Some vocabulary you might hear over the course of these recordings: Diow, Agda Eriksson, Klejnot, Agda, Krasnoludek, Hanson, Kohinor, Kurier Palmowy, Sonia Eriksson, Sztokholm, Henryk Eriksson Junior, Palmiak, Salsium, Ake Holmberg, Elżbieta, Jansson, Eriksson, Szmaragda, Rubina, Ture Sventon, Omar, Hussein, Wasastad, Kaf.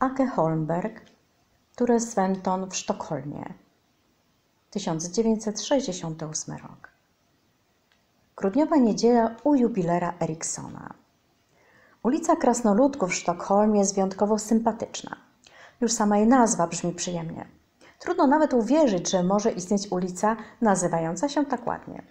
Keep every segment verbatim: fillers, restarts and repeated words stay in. Ake Holmberg, Ture Sventon w Sztokholmie, tysiąc dziewięćset sześćdziesiąty ósmy rok. Grudniowa niedziela u jubilera Erikssona. Ulica Krasnoludków w Sztokholmie jest wyjątkowo sympatyczna. Już sama jej nazwa brzmi przyjemnie. Trudno nawet uwierzyć, że może istnieć ulica nazywająca się tak ładnie.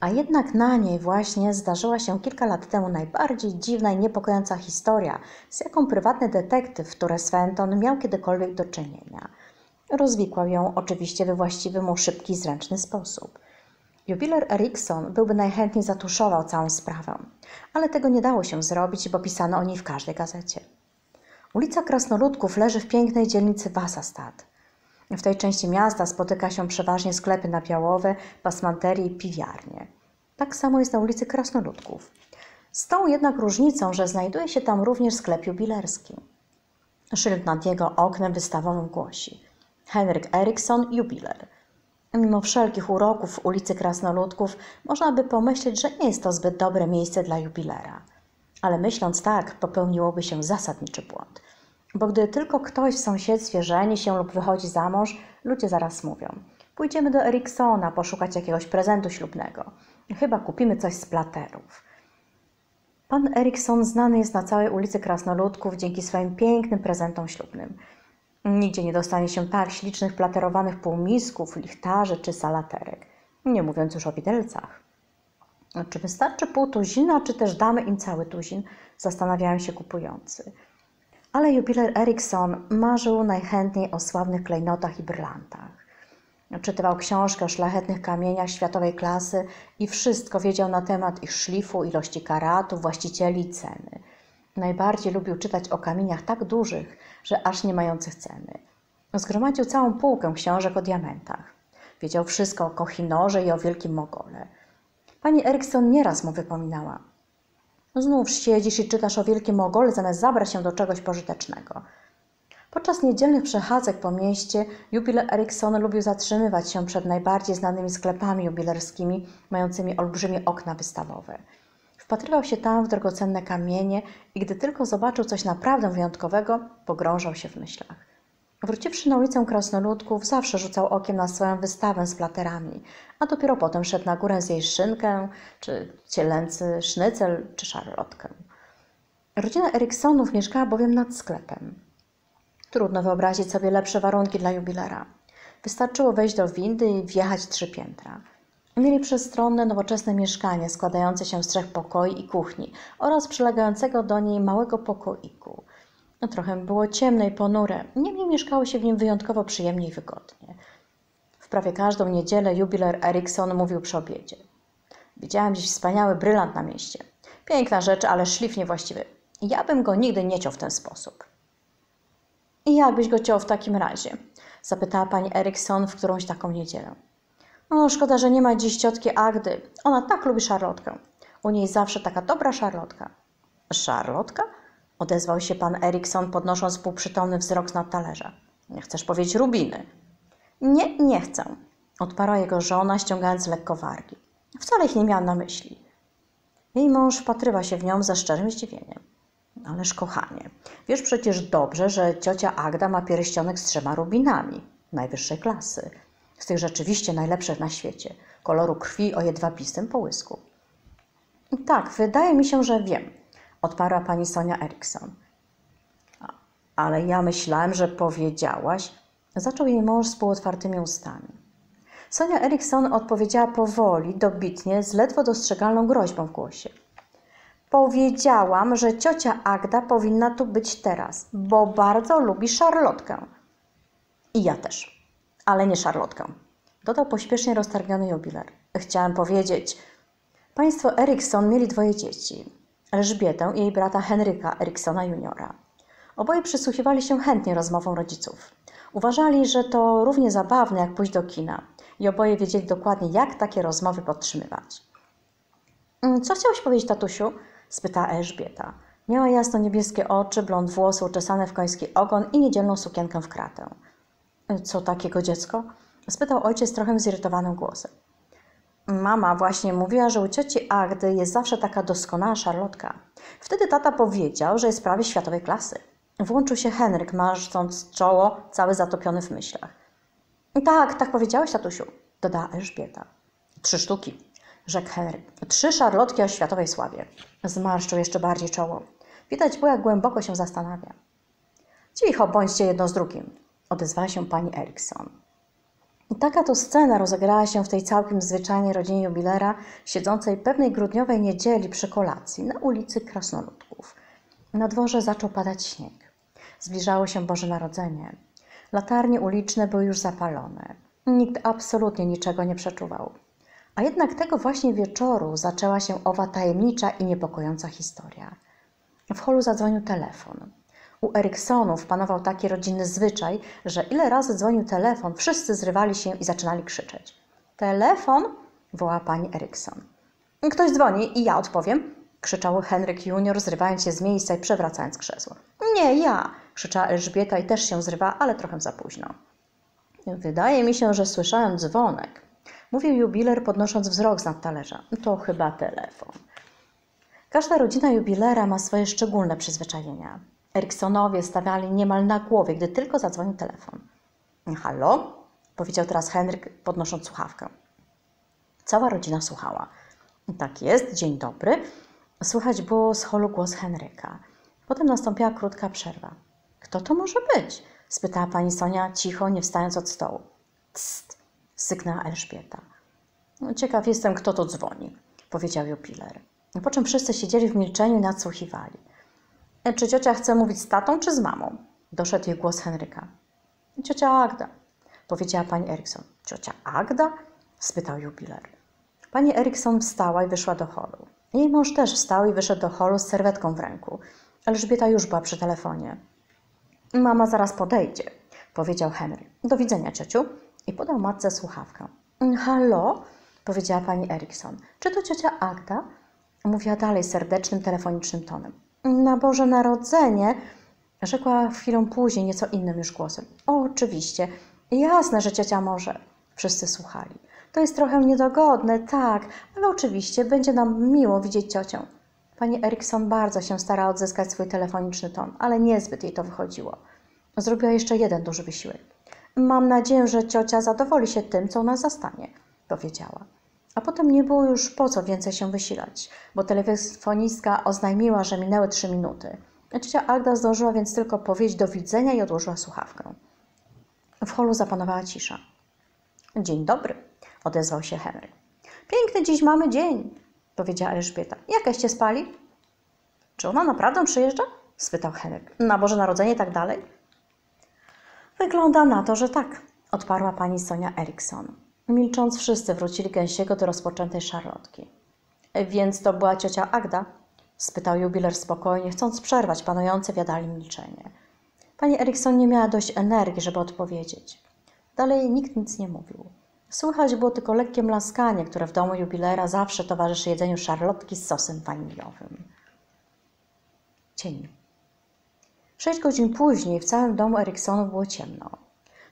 A jednak na niej właśnie zdarzyła się kilka lat temu najbardziej dziwna i niepokojąca historia, z jaką prywatny detektyw Ture Sventon miał kiedykolwiek do czynienia. Rozwikłał ją oczywiście we właściwy mu szybki i zręczny sposób. Jubiler Eriksson byłby najchętniej zatuszował całą sprawę, ale tego nie dało się zrobić, bo pisano o niej w każdej gazecie. Ulica Krasnoludków leży w pięknej dzielnicy Wasastad. W tej części miasta spotyka się przeważnie sklepy nabiałowe, pasmanterie i piwiarnie. Tak samo jest na ulicy Krasnoludków. Z tą jednak różnicą, że znajduje się tam również sklep jubilerski. Szyld nad jego oknem wystawowym głosi: Henryk Eriksson Jubiler. Mimo wszelkich uroków w ulicy Krasnoludków można by pomyśleć, że nie jest to zbyt dobre miejsce dla jubilera. Ale myśląc tak, popełniłoby się zasadniczy błąd. Bo gdy tylko ktoś w sąsiedztwie żeni się lub wychodzi za mąż, ludzie zaraz mówią: pójdziemy do Erikssona poszukać jakiegoś prezentu ślubnego. Chyba kupimy coś z platerów. Pan Eriksson znany jest na całej ulicy Krasnoludków dzięki swoim pięknym prezentom ślubnym. Nigdzie nie dostanie się tak ślicznych platerowanych półmisków, lichtarzy czy salaterek, nie mówiąc już o widelcach. Czy wystarczy pół tuzina, czy też damy im cały tuzin? Zastanawiają się kupujący. Ale jubiler Eriksson marzył najchętniej o sławnych klejnotach i brylantach. Czytywał książkę o szlachetnych kamieniach światowej klasy i wszystko wiedział na temat ich szlifu, ilości karatów, właścicieli i ceny. Najbardziej lubił czytać o kamieniach tak dużych, że aż nie mających ceny. Zgromadził całą półkę książek o diamentach. Wiedział wszystko o kohinorze i o wielkim mogole. Pani Eriksson nieraz mu wypominała: znów siedzisz i czytasz o wielkim mogole, zamiast zabrać się do czegoś pożytecznego. Podczas niedzielnych przechadzek po mieście jubiler Eriksson lubił zatrzymywać się przed najbardziej znanymi sklepami jubilerskimi, mającymi olbrzymie okna wystawowe. Wpatrywał się tam w drogocenne kamienie i gdy tylko zobaczył coś naprawdę wyjątkowego, pogrążał się w myślach. Wróciwszy na ulicę Krasnoludków, zawsze rzucał okiem na swoją wystawę z platerami, a dopiero potem szedł na górę zjeść szynkę, czy cielęcy sznycel, czy szarlotkę. Rodzina Erikssonów mieszkała bowiem nad sklepem. Trudno wyobrazić sobie lepsze warunki dla jubilera. Wystarczyło wejść do windy i wjechać trzy piętra. Mieli przestronne, nowoczesne mieszkanie składające się z trzech pokoi i kuchni oraz przylegającego do niej małego pokoiku. No, trochę było ciemne i ponure, niemniej mieszkało się w nim wyjątkowo przyjemnie i wygodnie. W prawie każdą niedzielę jubiler Eriksson mówił przy obiedzie: widziałem dziś wspaniały brylant na mieście. Piękna rzecz, ale szlif niewłaściwy. Ja bym go nigdy nie ciął w ten sposób. I jakbyś go ciął w takim razie? Zapytała pani Eriksson w którąś taką niedzielę. No, szkoda, że nie ma dziś ciotki Agdy. Ona tak lubi szarlotkę. U niej zawsze taka dobra szarlotka. Szarlotka? Odezwał się pan Eriksson, podnosząc półprzytomny wzrok nad talerza. Nie chcesz powiedzieć Rubiny? Nie, nie chcę. Odparła jego żona, ściągając lekko wargi. Wcale ich nie miałam na myśli. Jej mąż wpatrywa się w nią ze szczerym zdziwieniem. Ależ kochanie, wiesz przecież dobrze, że ciocia Agda ma pierścionek z trzema rubinami. Najwyższej klasy. Z tych rzeczywiście najlepszych na świecie, koloru krwi o jedwabistym połysku. Tak, wydaje mi się, że wiem, odparła pani Sonia Eriksson. Ale ja myślałem, że powiedziałaś, zaczął jej mąż z półotwartymi ustami. Sonia Eriksson odpowiedziała powoli, dobitnie, z ledwo dostrzegalną groźbą w głosie. Powiedziałam, że ciocia Agda powinna tu być teraz, bo bardzo lubi szarlotkę. I ja też. Ale nie szarlotkę, dodał pośpiesznie roztargniony jubiler. Chciałem powiedzieć, państwo Eriksson mieli dwoje dzieci, Elżbietę i jej brata Henryka Erikssona Juniora. Oboje przysłuchiwali się chętnie rozmowom rodziców. Uważali, że to równie zabawne jak pójść do kina i oboje wiedzieli dokładnie, jak takie rozmowy podtrzymywać. Co chciałeś powiedzieć, tatusiu? spytała Elżbieta. Miała jasno niebieskie oczy, blond włosy uczesane w koński ogon i niedzielną sukienkę w kratę. Co takiego, dziecko? Spytał ojciec trochę zirytowanym głosem. Mama właśnie mówiła, że u cioci Agdy jest zawsze taka doskonała szarlotka. Wtedy tata powiedział, że jest prawie światowej klasy. Włączył się Henryk, marszcząc czoło, cały zatopiony w myślach. Tak, tak powiedziałeś, tatusiu, dodała Elżbieta. Trzy sztuki, rzekł Henryk. Trzy szarlotki o światowej sławie. Zmarszczył jeszcze bardziej czoło. Widać było, jak głęboko się zastanawia. Cicho bądźcie jedno z drugim, odezwała się pani Eriksson. I taka to scena rozegrała się w tej całkiem zwyczajnej rodzinie jubilera, siedzącej pewnej grudniowej niedzieli przy kolacji na ulicy Krasnoludków. Na dworze zaczął padać śnieg. Zbliżało się Boże Narodzenie. Latarnie uliczne były już zapalone. Nikt absolutnie niczego nie przeczuwał. A jednak tego właśnie wieczoru zaczęła się owa tajemnicza i niepokojąca historia. W holu zadzwonił telefon. U Erikssonów panował taki rodzinny zwyczaj, że ile razy dzwonił telefon, wszyscy zrywali się i zaczynali krzyczeć. Telefon! wołała pani Eriksson. Ktoś dzwoni i ja odpowiem! krzyczał Henryk Junior, zrywając się z miejsca i przewracając krzesło. Nie, ja! krzyczała Elżbieta i też się zrywa, ale trochę za późno. Wydaje mi się, że słyszałem dzwonek, mówił jubiler, podnosząc wzrok z nad talerza. To chyba telefon. Każda rodzina jubilera ma swoje szczególne przyzwyczajenia. Eriksonowie stawiali niemal na głowie, gdy tylko zadzwonił telefon. Halo? powiedział teraz Henryk, podnosząc słuchawkę. Cała rodzina słuchała. Tak jest, dzień dobry. Słychać było z holu głos Henryka. Potem nastąpiła krótka przerwa. Kto to może być? spytała pani Sonia cicho, nie wstając od stołu. Cst! syknęła Elżbieta. Ciekaw jestem, kto to dzwoni, powiedział jubiler. Po czym wszyscy siedzieli w milczeniu i nadsłuchiwali. Czy ciocia chce mówić z tatą, czy z mamą? Doszedł jej głos Henryka. Ciocia Agda, powiedziała pani Eriksson. Ciocia Agda? spytał jubiler. Pani Eriksson wstała i wyszła do holu. Jej mąż też wstał i wyszedł do holu z serwetką w ręku. Elżbieta już była przy telefonie. Mama zaraz podejdzie, powiedział Henryk. Do widzenia, ciociu. I podał matce słuchawkę. Halo? powiedziała pani Eriksson. Czy to ciocia Agda? Mówiła dalej serdecznym, telefonicznym tonem. Na Boże Narodzenie, rzekła chwilę później nieco innym już głosem. O, oczywiście, jasne, że ciocia może. Wszyscy słuchali. To jest trochę niedogodne, tak, ale oczywiście będzie nam miło widzieć ciocię. Pani Eriksson bardzo się starała odzyskać swój telefoniczny ton, ale niezbyt jej to wychodziło. Zrobiła jeszcze jeden duży wysiłek. Mam nadzieję, że ciocia zadowoli się tym, co ona zastanie, powiedziała. A potem nie było już po co więcej się wysilać, bo telefonistka oznajmiła, że minęły trzy minuty. Ciocia Agda zdążyła więc tylko powiedzieć do widzenia i odłożyła słuchawkę. W holu zapanowała cisza. Dzień dobry, odezwał się Henryk. Piękny dziś mamy dzień, powiedziała Elżbieta. Jakaście spali? Czy ona naprawdę przyjeżdża? spytał Henryk. Na Boże Narodzenie i tak dalej? Wygląda na to, że tak, odparła pani Sonia Eriksson. Milcząc wszyscy wrócili gęsiego do rozpoczętej szarlotki. Więc to była ciocia Agda? spytał jubiler spokojnie, chcąc przerwać panujące w jadalni milczenie. Pani Eriksson nie miała dość energii, żeby odpowiedzieć. Dalej nikt nic nie mówił. Słychać było tylko lekkie mlaskanie, które w domu jubilera zawsze towarzyszy jedzeniu szarlotki z sosem waniliowym. Cień. Sześć godzin później w całym domu Erikssonów było ciemno.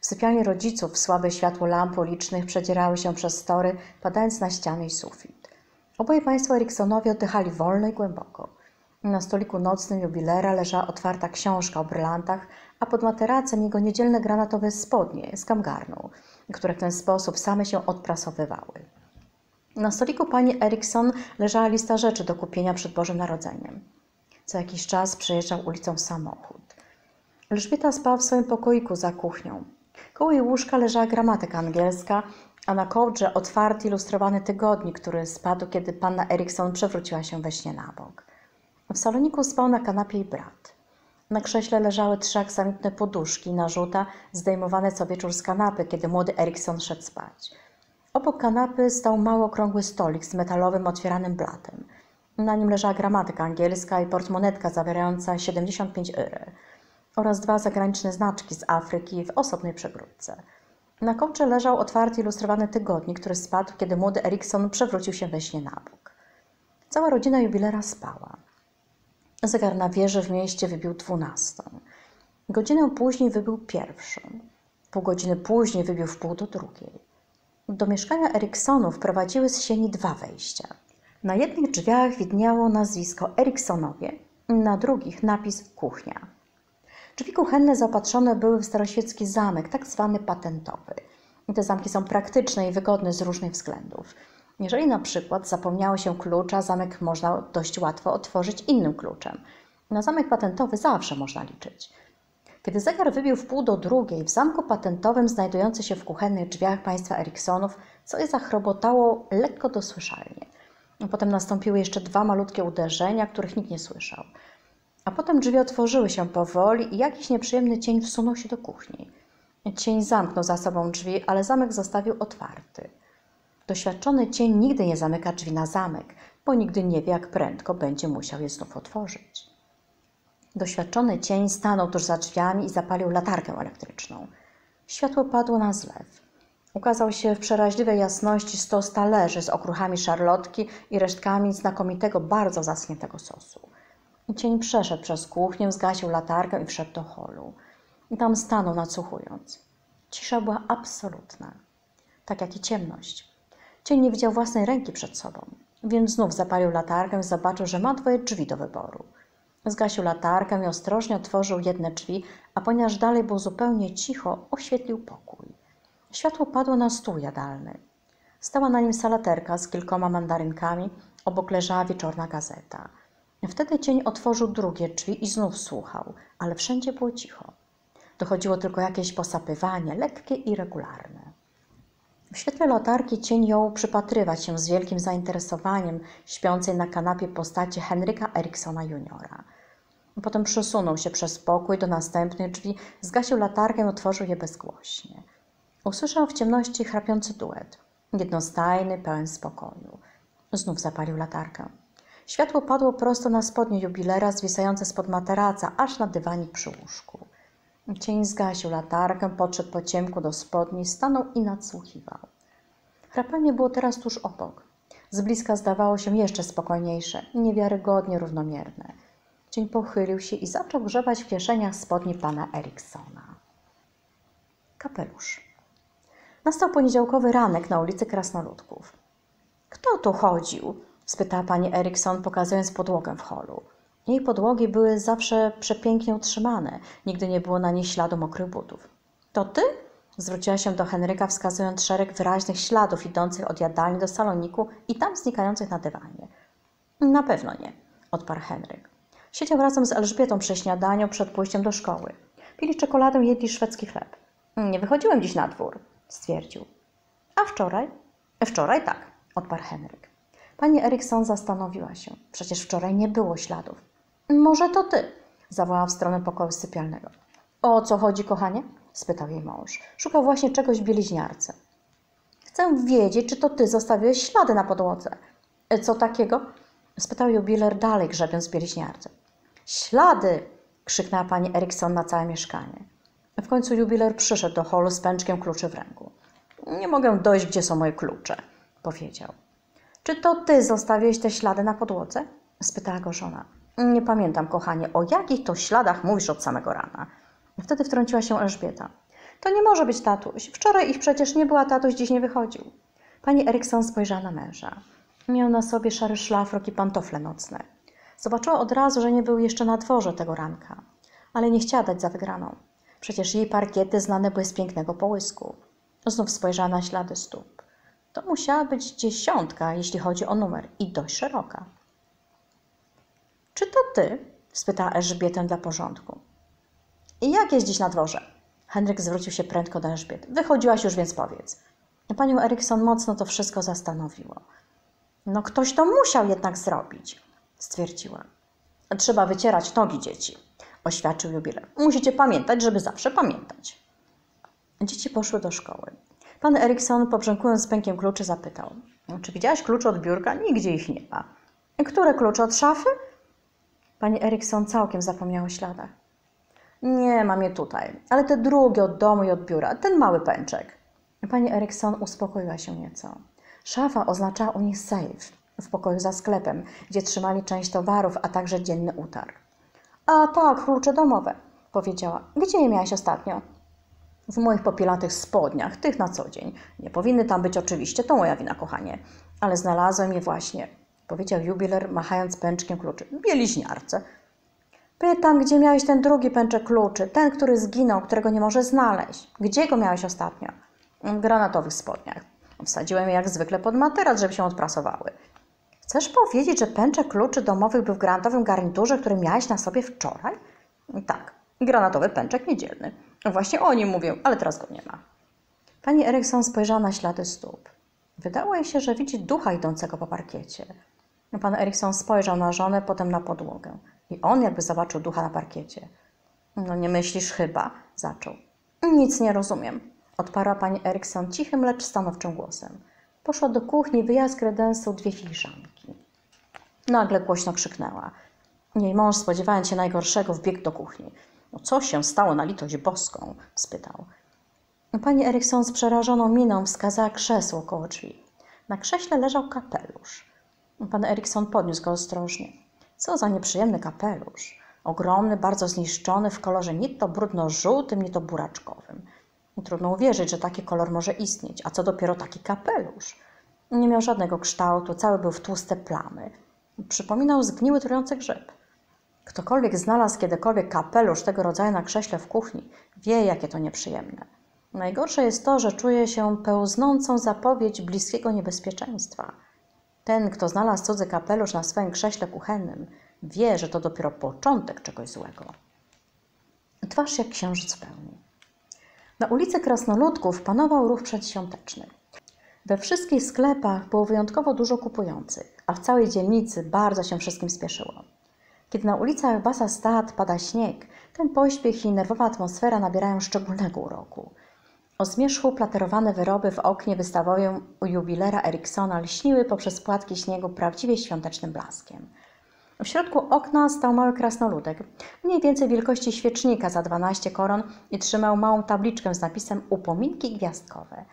W sypialni rodziców słabe światło lamp ulicznych przedzierały się przez story, padając na ściany i sufit. Oboje państwo Erikssonowie oddychali wolno i głęboko. Na stoliku nocnym jubilera leżała otwarta książka o brylantach, a pod materacem jego niedzielne granatowe spodnie z kamgarnu, które w ten sposób same się odprasowywały. Na stoliku pani Eriksson leżała lista rzeczy do kupienia przed Bożym Narodzeniem. Co jakiś czas przejeżdżał ulicą samochód. Elżbieta spała w swoim pokoiku za kuchnią. Koło jej łóżka leżała gramatyka angielska, a na kołdrze otwarty, ilustrowany tygodnik, który spadł, kiedy panna Eriksson przewróciła się we śnie na bok. W saloniku spał na kanapie jej brat. Na krześle leżały trzy aksamitne poduszki, narzuta, zdejmowane co wieczór z kanapy, kiedy młody Eriksson szedł spać. Obok kanapy stał mały, okrągły stolik z metalowym, otwieranym blatem. Na nim leżała gramatyka angielska i portmonetka zawierająca siedemdziesiąt pięć ery. Oraz dwa zagraniczne znaczki z Afryki w osobnej przegródce. Na kołdrze leżał otwarty, ilustrowany tygodnik, który spadł, kiedy młody Eriksson przewrócił się we śnie na bok. Cała rodzina jubilera spała. Zegar na wieży w mieście wybił dwunastą. Godzinę później wybił pierwszą. Pół godziny później wybił wpół do drugiej. Do mieszkania Erikssonów prowadziły z sieni dwa wejścia. Na jednych drzwiach widniało nazwisko Erikssonowie, na drugich napis kuchnia. Drzwi kuchenne zaopatrzone były w staroświecki zamek, tak zwany patentowy. I te zamki są praktyczne i wygodne z różnych względów. Jeżeli na przykład zapomniało się klucza, zamek można dość łatwo otworzyć innym kluczem. Na zamek patentowy zawsze można liczyć. Kiedy zegar wybił w pół do drugiej, w zamku patentowym znajdujący się w kuchennych drzwiach państwa Erikssonów coś zachrobotało lekko dosłyszalnie. Potem nastąpiły jeszcze dwa malutkie uderzenia, których nikt nie słyszał. A potem drzwi otworzyły się powoli i jakiś nieprzyjemny cień wsunął się do kuchni. Cień zamknął za sobą drzwi, ale zamek zostawił otwarty. Doświadczony cień nigdy nie zamyka drzwi na zamek, bo nigdy nie wie, jak prędko będzie musiał je znów otworzyć. Doświadczony cień stanął tuż za drzwiami i zapalił latarkę elektryczną. Światło padło na zlew. Ukazał się w przeraźliwej jasności stos talerzy z okruchami szarlotki i resztkami znakomitego, bardzo zaschniętego sosu. Cień przeszedł przez kuchnię, zgasił latarkę i wszedł do holu. I tam stanął, nadsłuchując. Cisza była absolutna, tak jak i ciemność. Cień nie widział własnej ręki przed sobą, więc znów zapalił latarkę i zobaczył, że ma dwoje drzwi do wyboru. Zgasił latarkę i ostrożnie otworzył jedne drzwi, a ponieważ dalej było zupełnie cicho, oświetlił pokój. Światło padło na stół jadalny. Stała na nim salaterka z kilkoma mandarynkami, obok leżała wieczorna gazeta. Wtedy cień otworzył drugie drzwi i znów słuchał, ale wszędzie było cicho. Dochodziło tylko jakieś posapywanie, lekkie i regularne. W świetle latarki cień jął przypatrywać się z wielkim zainteresowaniem śpiącej na kanapie postaci Henryka Erikssona Juniora. Potem przesunął się przez pokój do następnych drzwi, zgasił latarkę i otworzył je bezgłośnie. Usłyszał w ciemności chrapiący duet, jednostajny, pełen spokoju. Znów zapalił latarkę. Światło padło prosto na spodnie jubilera zwisające spod materaca, aż na dywanik przy łóżku. Cień zgasił latarkę, podszedł po ciemku do spodni, stanął i nadsłuchiwał. Chrapanie było teraz tuż obok. Z bliska zdawało się jeszcze spokojniejsze, niewiarygodnie równomierne. Cień pochylił się i zaczął grzebać w kieszeniach spodni pana Erikssona. Kapelusz. Nastał poniedziałkowy ranek na ulicy Krasnoludków. Kto tu chodził? Spytała pani Eriksson, pokazując podłogę w holu. Jej podłogi były zawsze przepięknie utrzymane. Nigdy nie było na niej śladu mokrych butów. To ty? Zwróciła się do Henryka, wskazując szereg wyraźnych śladów idących od jadalni do saloniku i tam znikających na dywanie. Na pewno nie, odparł Henryk. Siedział razem z Elżbietą przy śniadaniu przed pójściem do szkoły. Pili czekoladę, jedli szwedzki chleb. Nie wychodziłem dziś na dwór, stwierdził. A wczoraj? Wczoraj tak, odparł Henryk. Pani Eriksson zastanowiła się. Przecież wczoraj nie było śladów. Może to ty? Zawołała w stronę pokoju sypialnego. O co chodzi, kochanie? Spytał jej mąż. Szukał właśnie czegoś w bieliźniarce. Chcę wiedzieć, czy to ty zostawiłeś ślady na podłodze. Co takiego? Spytał jubiler dalej, grzebiąc w bieliźniarce. Ślady! Krzyknęła pani Eriksson na całe mieszkanie. W końcu jubiler przyszedł do holu z pęczkiem kluczy w ręku. Nie mogę dojść, gdzie są moje klucze, powiedział. Czy to ty zostawiłeś te ślady na podłodze? Spytała go żona. Nie pamiętam, kochanie, o jakich to śladach mówisz od samego rana. Wtedy wtrąciła się Elżbieta. To nie może być, tatuś. Wczoraj ich przecież nie była, tatuś dziś nie wychodził. Pani Eriksson spojrzała na męża. Miał na sobie szary szlafrok i pantofle nocne. Zobaczyła od razu, że nie był jeszcze na dworze tego ranka. Ale nie chciała dać za wygraną. Przecież jej parkiety znane były z pięknego połysku. Znów spojrzała na ślady stóp. To musiała być dziesiątka, jeśli chodzi o numer, i dość szeroka. Czy to ty? Spytała Elżbietę dla porządku. I jak jest dziś na dworze? Henryk zwrócił się prędko do Elżbiety. Wychodziłaś już, więc powiedz. Panią Eriksson mocno to wszystko zastanowiło. No ktoś to musiał jednak zrobić, stwierdziła. Trzeba wycierać nogi dzieci, oświadczył jubiler. Musicie pamiętać, żeby zawsze pamiętać. Dzieci poszły do szkoły. Pan Eriksson, pobrzękując pękiem kluczy, zapytał. Czy widziałaś klucze od biurka? Nigdzie ich nie ma. Które klucze od szafy? Pani Eriksson całkiem zapomniała o śladach. Nie mam je tutaj, ale te drugie od domu i od biura, ten mały pęczek. Pani Eriksson uspokoiła się nieco. Szafa oznaczała u nich sejf w pokoju za sklepem, gdzie trzymali część towarów, a także dzienny utarg. A tak, klucze domowe, powiedziała. Gdzie je miałaś ostatnio? W moich popielatych spodniach, tych na co dzień. Nie powinny tam być oczywiście, to moja wina, kochanie. Ale znalazłem je właśnie, powiedział jubiler, machając pęczkiem kluczy. Bieliźniarce. Pytam, gdzie miałeś ten drugi pęczek kluczy, ten, który zginął, którego nie może znaleźć. Gdzie go miałeś ostatnio? W granatowych spodniach. Wsadziłem je jak zwykle pod materac, żeby się odprasowały. Chcesz powiedzieć, że pęczek kluczy domowych był w granatowym garniturze, który miałeś na sobie wczoraj? Tak, granatowy pęczek niedzielny. Właśnie o nim mówię, ale teraz go nie ma. Pani Eriksson spojrzała na ślady stóp. Wydało jej się, że widzi ducha idącego po parkiecie. Pan Eriksson spojrzał na żonę, potem na podłogę. I on jakby zobaczył ducha na parkiecie. No nie myślisz chyba, zaczął. Nic nie rozumiem, odparła pani Eriksson cichym, lecz stanowczym głosem. Poszła do kuchni, wyjęła z kredensu dwie filiżanki. Nagle głośno krzyknęła. Jej mąż, spodziewając się najgorszego, wbiegł do kuchni. No co się stało na litość boską? Spytał. Pani Eriksson z przerażoną miną wskazała krzesło koło drzwi. Na krześle leżał kapelusz. Pan Eriksson podniósł go ostrożnie. Co za nieprzyjemny kapelusz. Ogromny, bardzo zniszczony, w kolorze nie to brudno-żółtym, nie to buraczkowym. Trudno uwierzyć, że taki kolor może istnieć, a co dopiero taki kapelusz. Nie miał żadnego kształtu, cały był w tłuste plamy. Przypominał zgniły, trujący grzyb. Ktokolwiek znalazł kiedykolwiek kapelusz tego rodzaju na krześle w kuchni, wie, jakie to nieprzyjemne. Najgorsze jest to, że czuje się pełznącą zapowiedź bliskiego niebezpieczeństwa. Ten, kto znalazł cudzy kapelusz na swoim krześle kuchennym, wie, że to dopiero początek czegoś złego. Twarz jak księżyc w pełni. Na ulicy Krasnoludków panował ruch przedświąteczny. We wszystkich sklepach było wyjątkowo dużo kupujących, a w całej dzielnicy bardzo się wszystkim spieszyło. Kiedy na ulicach Wasastad pada śnieg, ten pośpiech i nerwowa atmosfera nabierają szczególnego uroku. O zmierzchu platerowane wyroby w oknie wystawowym u jubilera Erikssona lśniły poprzez płatki śniegu prawdziwie świątecznym blaskiem. W środku okna stał mały krasnoludek, mniej więcej wielkości świecznika za dwanaście koron i trzymał małą tabliczkę z napisem upominki gwiazdkowe.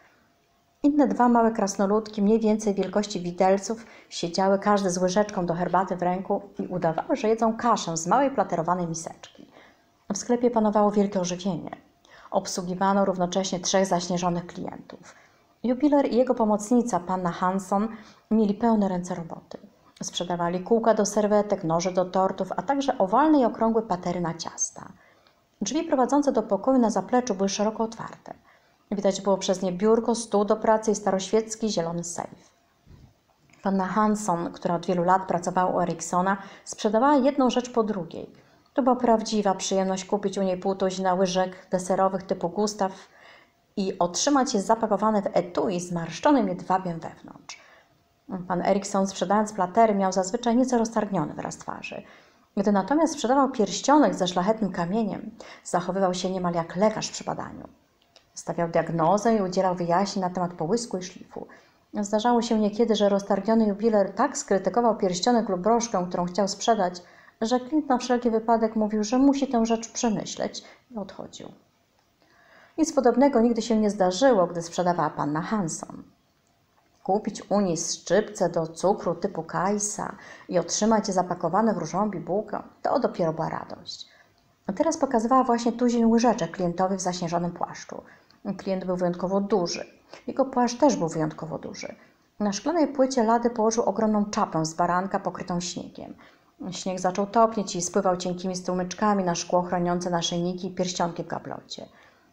Inne dwa małe krasnoludki mniej więcej wielkości widelców siedziały każdy z łyżeczką do herbaty w ręku i udawały, że jedzą kaszę z małej platerowanej miseczki. W sklepie panowało wielkie ożywienie. Obsługiwano równocześnie trzech zaśnieżonych klientów. Jubiler i jego pomocnica, panna Hanson, mieli pełne ręce roboty. Sprzedawali kółka do serwetek, noże do tortów, a także owalne i okrągłe patery na ciasta. Drzwi prowadzące do pokoju na zapleczu były szeroko otwarte. Widać było przez nie biurko, stół do pracy i staroświecki zielony sejf. Panna Hanson, która od wielu lat pracowała u Erikssona, sprzedawała jedną rzecz po drugiej. To była prawdziwa przyjemność kupić u niej pół tuzina łyżek deserowych typu Gustaw i otrzymać je zapakowane w etui z marszczonym jedwabiem wewnątrz. Pan Eriksson, sprzedając platery, miał zazwyczaj nieco roztargniony wyraz twarzy. Gdy natomiast sprzedawał pierścionek ze szlachetnym kamieniem, zachowywał się niemal jak lekarz przy badaniu. Stawiał diagnozę i udzielał wyjaśnień na temat połysku i szlifu. Zdarzało się niekiedy, że roztargniony jubiler tak skrytykował pierścionek lub broszkę, którą chciał sprzedać, że klient na wszelki wypadek mówił, że musi tę rzecz przemyśleć i odchodził. Nic podobnego nigdy się nie zdarzyło, gdy sprzedawała panna Hanson. Kupić u niej szczypce do cukru typu kajsa i otrzymać je zapakowane w różową bibułkę, to dopiero była radość. A teraz pokazywała właśnie tuzin łyżeczek klientowi w zaśnieżonym płaszczu. Klient był wyjątkowo duży. Jego płaszcz też był wyjątkowo duży. Na szklanej płycie lady położył ogromną czapę z baranka pokrytą śniegiem. Śnieg zaczął topnieć i spływał cienkimi strumyczkami na szkło chroniące naszyjniki i pierścionki w gablocie.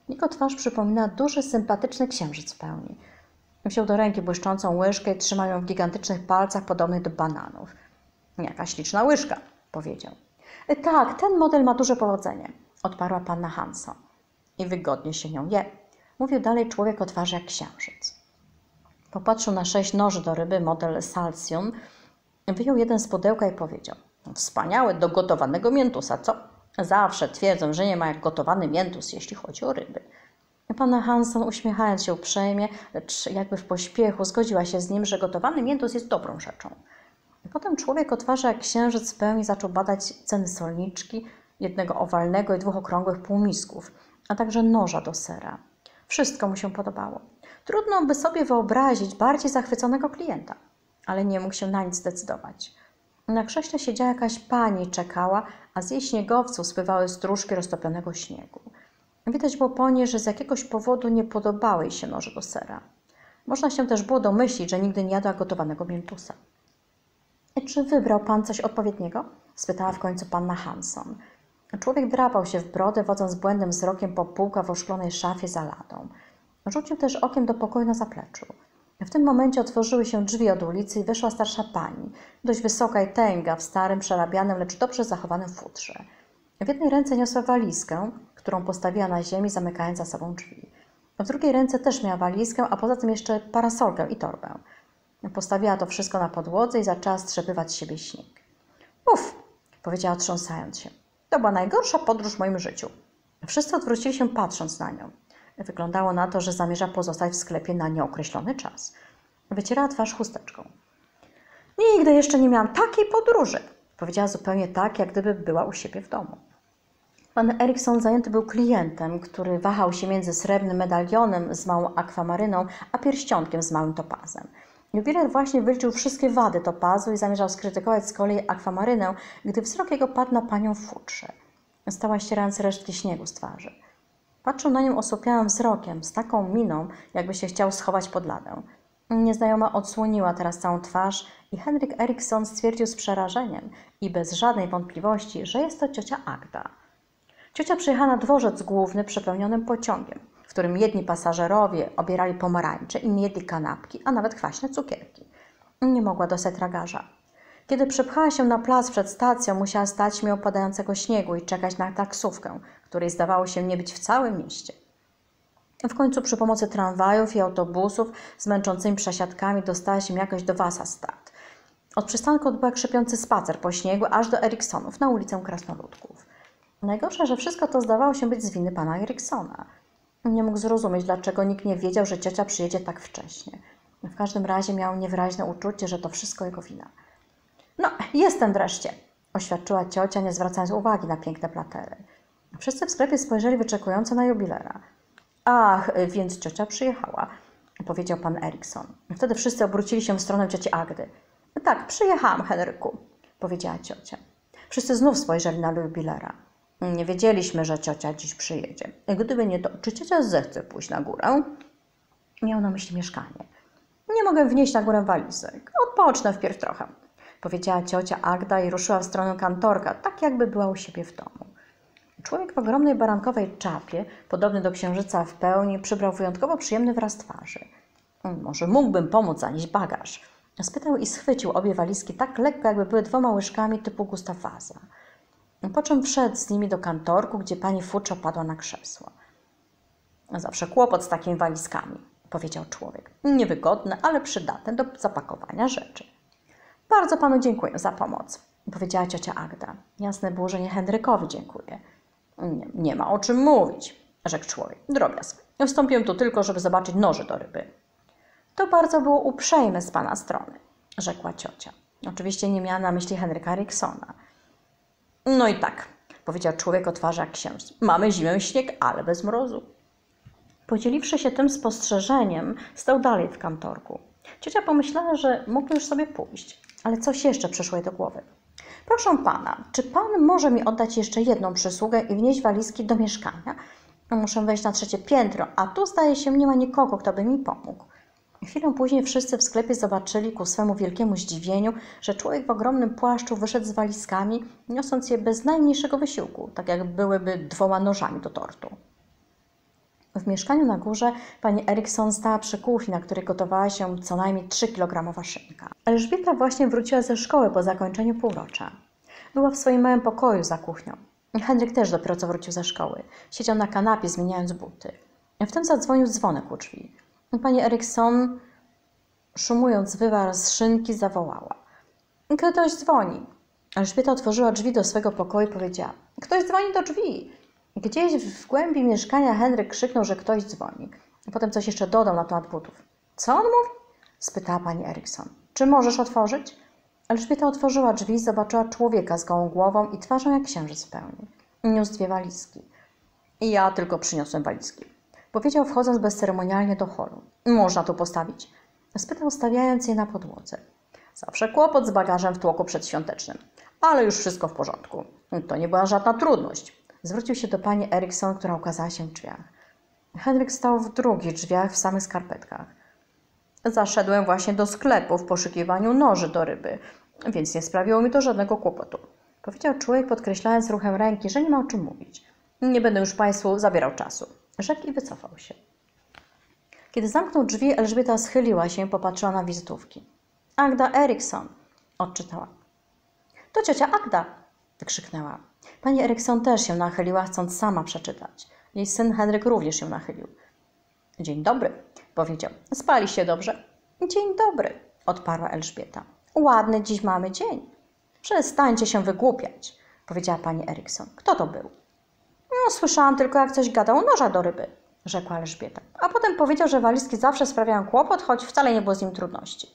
Jego twarz przypomina duży, sympatyczny księżyc w pełni. Wziął do ręki błyszczącą łyżkę i trzymał ją w gigantycznych palcach podobnych do bananów. Jaka śliczna łyżka, powiedział. Tak, ten model ma duże powodzenie, odparła panna Hanson. I wygodnie się nią je, mówił dalej człowiek o twarzy jak księżyc. Popatrzył na sześć noży do ryby model Salsium, wyjął jeden z pudełka i powiedział. Wspaniałe do gotowanego miętusa, co? Zawsze twierdzą, że nie ma jak gotowany miętus, jeśli chodzi o ryby. Panna Hanson, uśmiechając się uprzejmie, lecz jakby w pośpiechu, zgodziła się z nim, że gotowany miętus jest dobrą rzeczą. Potem człowiek o twarzy jak księżyc w pełni zaczął badać ceny solniczki, jednego owalnego i dwóch okrągłych półmisków, a także noża do sera. Wszystko mu się podobało. Trudno by sobie wyobrazić bardziej zachwyconego klienta, ale nie mógł się na nic zdecydować. Na krześle siedziała jakaś pani i czekała, a z jej śniegowców spływały stróżki roztopionego śniegu. Widać było po niej, że z jakiegoś powodu nie podobały jej się noże do sera. Można się też było domyślić, że nigdy nie jadła gotowanego miętusa. – Czy wybrał pan coś odpowiedniego? – spytała w końcu panna Hanson. Człowiek drapał się w brodę, wodząc błędnym wzrokiem po półkach w oszklonej szafie za ladą. Rzucił też okiem do pokoju na zapleczu. W tym momencie otworzyły się drzwi od ulicy i wyszła starsza pani, dość wysoka i tęga, w starym, przerabianym, lecz dobrze zachowanym futrze. W jednej ręce niosła walizkę, którą postawiła na ziemi, zamykając za sobą drzwi. W drugiej ręce też miała walizkę, a poza tym jeszcze parasolkę i torbę. Postawiła to wszystko na podłodze i zaczęła strzepywać z siebie śnieg. Uff, powiedziała trząsając się. To była najgorsza podróż w moim życiu. Wszyscy odwrócili się, patrząc na nią. Wyglądało na to, że zamierza pozostać w sklepie na nieokreślony czas. Wycierała twarz chusteczką. Nigdy jeszcze nie miałam takiej podróży, powiedziała zupełnie tak, jak gdyby była u siebie w domu. Pan Eriksson zajęty był klientem, który wahał się między srebrnym medalionem z małą akwamaryną, a pierścionkiem z małym topazem. Jubiler właśnie wyliczył wszystkie wady topazu i zamierzał skrytykować z kolei akwamarynę, gdy wzrok jego padł na panią w futrze. Stała ścierając resztki śniegu z twarzy. Patrzył na nią osłupiałym wzrokiem, z taką miną, jakby się chciał schować pod ladę. Nieznajoma odsłoniła teraz całą twarz i Henryk Eriksson stwierdził z przerażeniem i bez żadnej wątpliwości, że jest to ciocia Agda. Ciocia przyjechała na dworzec główny przepełnionym pociągiem, w którym jedni pasażerowie obierali pomarańcze, inni jedli kanapki, a nawet kwaśne cukierki. Nie mogła dostać tragarza. Kiedy przepchała się na plac przed stacją, musiała stać mi opadającego śniegu i czekać na taksówkę, której zdawało się nie być w całym mieście. W końcu przy pomocy tramwajów i autobusów z męczącymi przesiadkami dostała się jakoś do Wasastad. Od przystanku odbyła krzepiący spacer po śniegu aż do Erikssonów na ulicę Krasnoludków. Najgorsze, że wszystko to zdawało się być z winy pana Erikssona. Nie mógł zrozumieć, dlaczego nikt nie wiedział, że ciocia przyjedzie tak wcześnie. W każdym razie miał niewyraźne uczucie, że to wszystko jego wina. No, jestem wreszcie, oświadczyła ciocia, nie zwracając uwagi na piękne platery. Wszyscy w sklepie spojrzeli wyczekująco na jubilera. Ach, więc ciocia przyjechała, powiedział pan Eriksson. Wtedy wszyscy obrócili się w stronę cioci Agdy. Tak, przyjechałam, Henryku, powiedziała ciocia. Wszyscy znów spojrzeli na jubilera. Nie wiedzieliśmy, że ciocia dziś przyjedzie. Gdyby nie to, czy ciocia zechce pójść na górę? Miał na myśli mieszkanie. Nie mogę wnieść na górę walizek. Odpocznę wpierw trochę, powiedziała ciocia Agda i ruszyła w stronę kantorka, tak jakby była u siebie w domu. Człowiek w ogromnej barankowej czapie, podobny do księżyca w pełni, przybrał wyjątkowo przyjemny wyraz twarzy. Może mógłbym pomóc zanieść bagaż? Spytał i schwycił obie walizki tak lekko, jakby były dwoma łyżkami typu Gustaw Vasa. Po czym wszedł z nimi do kantorku, gdzie pani futrza padła na krzesło. Zawsze kłopot z takimi walizkami, powiedział człowiek. Niewygodne, ale przydatne do zapakowania rzeczy. Bardzo panu dziękuję za pomoc, powiedziała ciocia Agda. Jasne było, że nie Henrykowi dziękuję. Nie, nie ma o czym mówić, rzekł człowiek. Drobiazg. Wstąpiłem tu tylko, żeby zobaczyć noży do ryby. To bardzo było uprzejme z pana strony, rzekła ciocia. Oczywiście nie miała na myśli Henryka Eriksona. No i tak, powiedział człowiek o twarzy jak księżyc. Mamy zimę śnieg, ale bez mrozu. Podzieliwszy się tym spostrzeżeniem, stał dalej w kantorku. Ciocia pomyślała, że mógł już sobie pójść, ale coś jeszcze przyszło jej do głowy. Proszę pana, czy pan może mi oddać jeszcze jedną przysługę i wnieść walizki do mieszkania? Muszę wejść na trzecie piętro, a tu zdaje się nie ma nikogo, kto by mi pomógł. Chwilę później wszyscy w sklepie zobaczyli ku swemu wielkiemu zdziwieniu, że człowiek w ogromnym płaszczu wyszedł z walizkami, niosąc je bez najmniejszego wysiłku, tak jak byłyby dwoma nożami do tortu. W mieszkaniu na górze pani Eriksson stała przy kuchni, na której gotowała się co najmniej trzykilogramowa szynka. Elżbieta właśnie wróciła ze szkoły po zakończeniu półrocza. Była w swoim małym pokoju za kuchnią. Henryk też dopiero co wrócił ze szkoły. Siedział na kanapie, zmieniając buty. Wtem zadzwonił dzwonek u drzwi. Pani Eriksson, szumując wywar z szynki, zawołała. Ktoś dzwoni. Elżbieta otworzyła drzwi do swego pokoju i powiedziała. Ktoś dzwoni do drzwi. Gdzieś w głębi mieszkania Henryk krzyknął, że ktoś dzwoni. Potem coś jeszcze dodał na temat butów. Co on mówi? Spytała pani Eriksson. Czy możesz otworzyć? Elżbieta otworzyła drzwi i zobaczyła człowieka z gołą głową i twarzą jak księżyc w pełni. Niósł dwie walizki. I ja tylko przyniosłem walizki. Powiedział, wchodząc bezceremonialnie do holu. Można tu postawić? Spytał, stawiając je na podłodze. Zawsze kłopot z bagażem w tłoku przedświątecznym. Ale już wszystko w porządku. To nie była żadna trudność. Zwrócił się do pani Eriksson, która ukazała się w drzwiach. Henryk stał w drugich drzwiach w samych skarpetkach. Zaszedłem właśnie do sklepu w poszukiwaniu noży do ryby, więc nie sprawiło mi to żadnego kłopotu. Powiedział człowiek, podkreślając ruchem ręki, że nie ma o czym mówić. Nie będę już Państwu zabierał czasu. Rzekł i wycofał się. Kiedy zamknął drzwi, Elżbieta schyliła się i popatrzyła na wizytówki. Agda Eriksson, odczytała. To ciocia Agda, wykrzyknęła. Pani Eriksson też się nachyliła, chcąc sama przeczytać. Jej syn Henryk również się nachylił. Dzień dobry, powiedział. Spaliście dobrze? Dzień dobry, odparła Elżbieta. Ładny dziś mamy dzień. Przestańcie się wygłupiać, powiedziała pani Eriksson. Kto to był? No, słyszałam tylko, jak coś gadał o noża do ryby, rzekła Elżbieta. A potem powiedział, że walizki zawsze sprawiają kłopot, choć wcale nie było z nim trudności.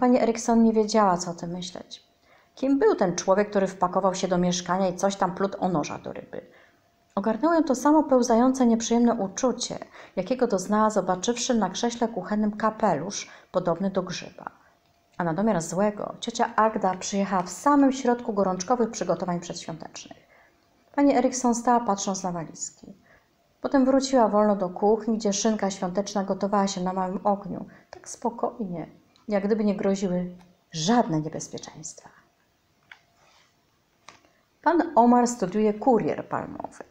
Pani Eriksson nie wiedziała, co o tym myśleć. Kim był ten człowiek, który wpakował się do mieszkania i coś tam plótł o noża do ryby? Ogarnęło ją to samo pełzające, nieprzyjemne uczucie, jakiego doznała, zobaczywszy na krześle kuchennym kapelusz podobny do grzyba. A na domiar złego, ciocia Agda przyjechała w samym środku gorączkowych przygotowań przedświątecznych. Pani Eriksson stała, patrząc na walizki. Potem wróciła wolno do kuchni, gdzie szynka świąteczna gotowała się na małym ogniu, tak spokojnie, jak gdyby nie groziły żadne niebezpieczeństwa. Pan Omar studiuje Kurier Palmowy.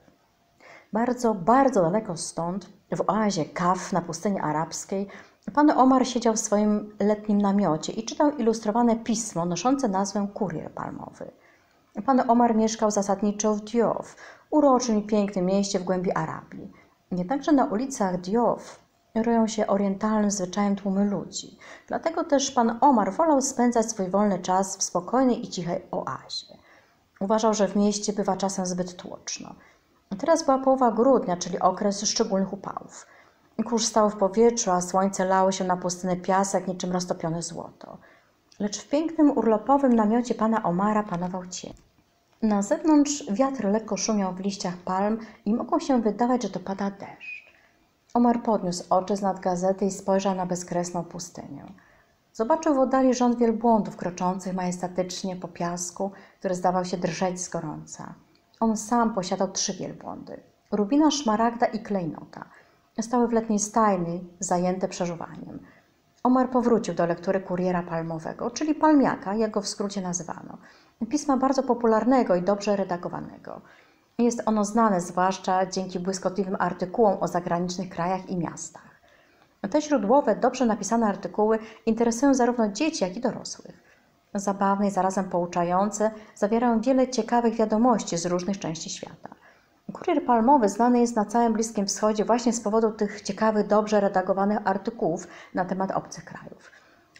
Bardzo, bardzo daleko stąd, w oazie Kaf na pustyni arabskiej, pan Omar siedział w swoim letnim namiocie i czytał ilustrowane pismo noszące nazwę Kurier Palmowy. Pan Omar mieszkał zasadniczo w Diow, uroczym i pięknym mieście w głębi Arabii. Jednakże na ulicach Diow roją się orientalnym zwyczajem tłumy ludzi. Dlatego też pan Omar wolał spędzać swój wolny czas w spokojnej i cichej oazie. Uważał, że w mieście bywa czasem zbyt tłoczno. Teraz była połowa grudnia, czyli okres szczególnych upałów. Kurz stał w powietrzu, a słońce lało się na pustyny piasek niczym roztopione złoto. Lecz w pięknym, urlopowym namiocie pana Omara panował cień. Na zewnątrz wiatr lekko szumiał w liściach palm i mogło się wydawać, że to pada deszcz. Omar podniósł oczy z nad gazety i spojrzał na bezkresną pustynię. Zobaczył w oddali rząd wielbłądów kroczących majestatycznie po piasku, który zdawał się drżeć z gorąca. On sam posiadał trzy wielbłądy – Rubina, Szmaragda i Klejnota. Stały w letniej stajni, zajęte przeżuwaniem. Omar powrócił do lektury Kuriera Palmowego, czyli Palmiaka, jak go w skrócie nazywano. Pisma bardzo popularnego i dobrze redagowanego. Jest ono znane zwłaszcza dzięki błyskotliwym artykułom o zagranicznych krajach i miastach. Te źródłowe, dobrze napisane artykuły interesują zarówno dzieci, jak i dorosłych. Zabawne i zarazem pouczające, zawierają wiele ciekawych wiadomości z różnych części świata. Kurier Palmowy znany jest na całym Bliskim Wschodzie właśnie z powodu tych ciekawych, dobrze redagowanych artykułów na temat obcych krajów.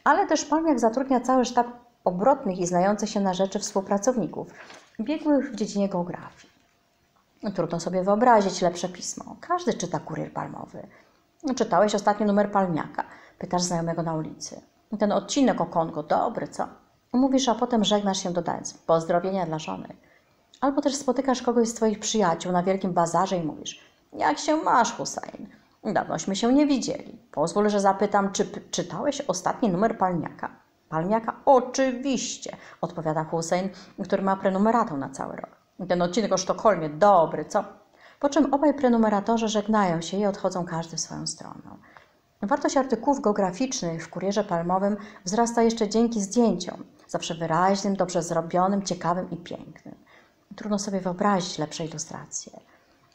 Ale też Palmiak zatrudnia cały sztab obrotnych i znających się na rzeczy współpracowników, biegłych w dziedzinie geografii. Trudno sobie wyobrazić lepsze pismo. Każdy czyta Kurier Palmowy. Czytałeś ostatni numer Palmiaka? Pytasz znajomego na ulicy. Ten odcinek o Kongo, dobry, co? Mówisz, a potem żegnasz się dodając pozdrowienia dla żony. Albo też spotykasz kogoś z twoich przyjaciół na wielkim bazarze i mówisz: jak się masz, Hussein? Dawnośmy się nie widzieli. Pozwól, że zapytam, czy czytałeś ostatni numer Palmiaka? Palmiaka? Oczywiście, odpowiada Hussein, który ma prenumeratę na cały rok. Ten odcinek o Sztokholmie, dobry, co? Po czym obaj prenumeratorzy żegnają się i odchodzą każdy w swoją stronę. Wartość artykułów geograficznych w Kurierze Palmowym wzrasta jeszcze dzięki zdjęciom, zawsze wyraźnym, dobrze zrobionym, ciekawym i pięknym. Trudno sobie wyobrazić lepsze ilustracje.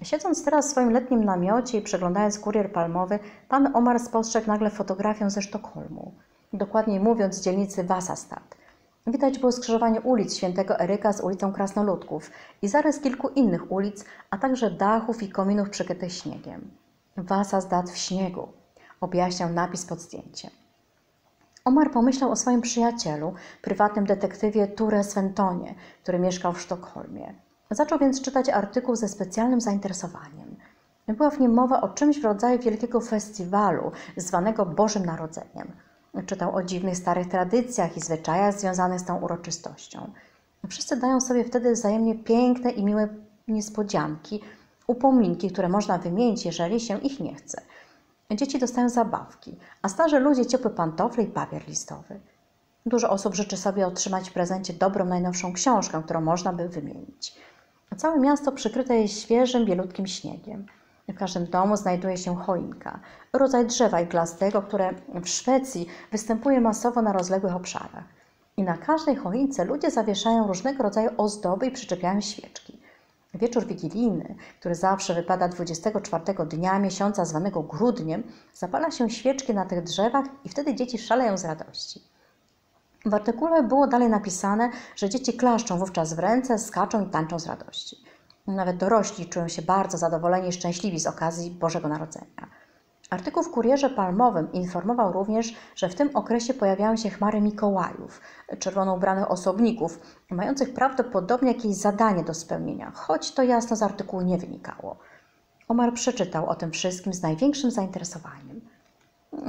Siedząc teraz w swoim letnim namiocie i przeglądając Kurier Palmowy, pan Omar spostrzegł nagle fotografię ze Sztokholmu, dokładniej mówiąc z dzielnicy Wasastad. Widać było skrzyżowanie ulic Świętego Eryka z ulicą Krasnoludków i zarys kilku innych ulic, a także dachów i kominów przykrytych śniegiem. Wasastad w śniegu, objaśniał napis pod zdjęciem. Omar pomyślał o swoim przyjacielu, prywatnym detektywie Ture Sventonie, który mieszkał w Sztokholmie. Zaczął więc czytać artykuł ze specjalnym zainteresowaniem. Była w nim mowa o czymś w rodzaju wielkiego festiwalu, zwanego Bożym Narodzeniem. Czytał o dziwnych starych tradycjach i zwyczajach związanych z tą uroczystością. Wszyscy dają sobie wtedy wzajemnie piękne i miłe niespodzianki, upominki, które można wymienić, jeżeli się ich nie chce. Dzieci dostają zabawki, a starzy ludzie ciepłe pantofle i papier listowy. Dużo osób życzy sobie otrzymać w prezencie dobrą, najnowszą książkę, którą można by wymienić. Całe miasto przykryte jest świeżym, bielutkim śniegiem. W każdym domu znajduje się choinka, rodzaj drzewa iglastego, które w Szwecji występuje masowo na rozległych obszarach. I na każdej choince ludzie zawieszają różnego rodzaju ozdoby i przyczepiają świeczki. Wieczór wigilijny, który zawsze wypada dwudziestego czwartego dnia miesiąca zwanego grudniem, zapala się świeczki na tych drzewach i wtedy dzieci szaleją z radości. W artykule było dalej napisane, że dzieci klaszczą wówczas w ręce, skaczą i tańczą z radości. Nawet dorośli czują się bardzo zadowoleni i szczęśliwi z okazji Bożego Narodzenia. Artykuł w Kurierze Palmowym informował również, że w tym okresie pojawiają się chmary Mikołajów, czerwono ubranych osobników, mających prawdopodobnie jakieś zadanie do spełnienia, choć to jasno z artykułu nie wynikało. Omar przeczytał o tym wszystkim z największym zainteresowaniem.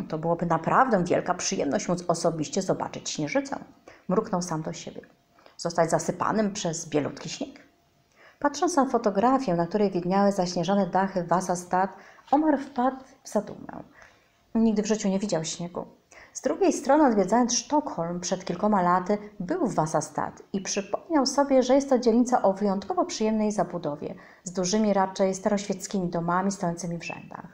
To byłoby naprawdę wielka przyjemność móc osobiście zobaczyć śnieżycę. Mruknął sam do siebie. Zostać zasypanym przez bielutki śnieg. Patrząc na fotografię, na której widniały zaśnieżone dachy Wasastad, Omar wpadł w zadumę. Nigdy w życiu nie widział śniegu. Z drugiej strony, odwiedzając Sztokholm przed kilkoma laty, był w Wasastad i przypomniał sobie, że jest to dzielnica o wyjątkowo przyjemnej zabudowie, z dużymi raczej staroświeckimi domami stojącymi w rzędach.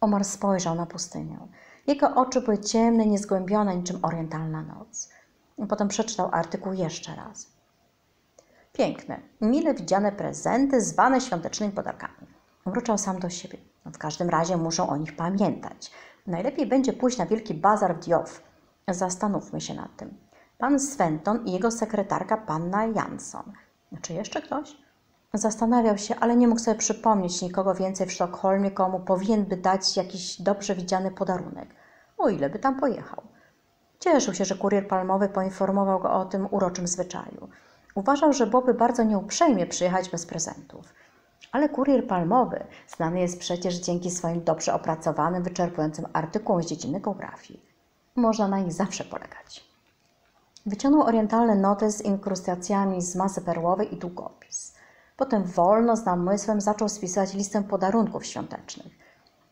Omar spojrzał na pustynię. Jego oczy były ciemne, niezgłębione, niczym orientalna noc. Potem przeczytał artykuł jeszcze raz. Piękne, mile widziane prezenty zwane świątecznymi podarkami. Mruczał sam do siebie. W każdym razie muszą o nich pamiętać. Najlepiej będzie pójść na wielki bazar w Diow. Zastanówmy się nad tym. Pan Sventon i jego sekretarka, panna Jansson. Czy jeszcze ktoś? Zastanawiał się, ale nie mógł sobie przypomnieć nikogo więcej w Sztokholmie, komu powinien by dać jakiś dobrze widziany podarunek, o ile by tam pojechał. Cieszył się, że Kurier Palmowy poinformował go o tym uroczym zwyczaju. Uważał, że byłoby bardzo nieuprzejmie przyjechać bez prezentów. Ale Kurier Palmowy znany jest przecież dzięki swoim dobrze opracowanym, wyczerpującym artykułom z dziedziny geografii. Można na nich zawsze polegać. Wyciągnął orientalne noty z inkrustacjami z masy perłowej i długopis. Potem wolno, z namysłem zaczął spisać listę podarunków świątecznych.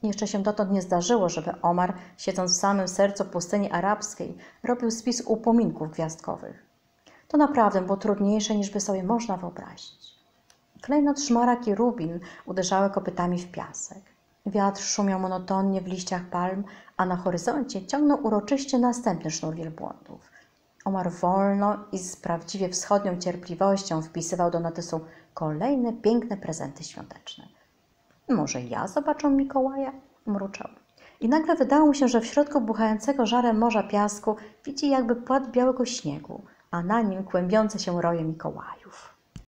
Jeszcze się dotąd nie zdarzyło, żeby Omar, siedząc w samym sercu pustyni arabskiej, robił spis upominków gwiazdkowych. To naprawdę było trudniejsze, niż by sobie można wyobrazić. Klejnot, szmaragd i rubin uderzały kopytami w piasek. Wiatr szumiał monotonnie w liściach palm, a na horyzoncie ciągnął uroczyście następny sznur wielbłądów. Omar wolno i z prawdziwie wschodnią cierpliwością wpisywał do notysu kolejne piękne prezenty świąteczne. Może ja zobaczę Mikołaja? Mruczał. I nagle wydało mu się, że w środku buchającego żarem morza piasku widzi jakby płat białego śniegu, a na nim kłębiące się roje Mikołajów.